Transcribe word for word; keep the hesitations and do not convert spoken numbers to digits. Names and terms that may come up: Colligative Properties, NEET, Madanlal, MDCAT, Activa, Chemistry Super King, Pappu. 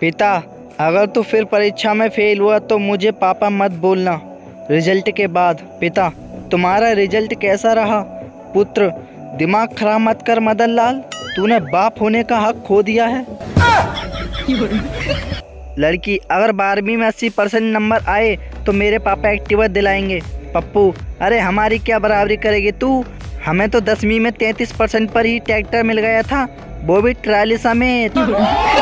पिता, अगर तू फिर परीक्षा में फेल हुआ तो मुझे पापा मत बोलना। रिजल्ट के बाद। पिता, तुम्हारा रिजल्ट कैसा रहा? पुत्र, दिमाग खराब मत कर मदनलाल, तूने बाप होने का हक खो दिया है। लड़की, अगर बारहवीं में अस्सी परसेंट नंबर आए तो मेरे पापा एक्टिवा दिलाएंगे। पप्पू, अरे हमारी क्या बराबरी करेगी तू, हमें तो दसवीं में तैंतीस परसेंट पर ही ट्रैक्टर मिल गया था, वो भी ट्रॉलिशा में।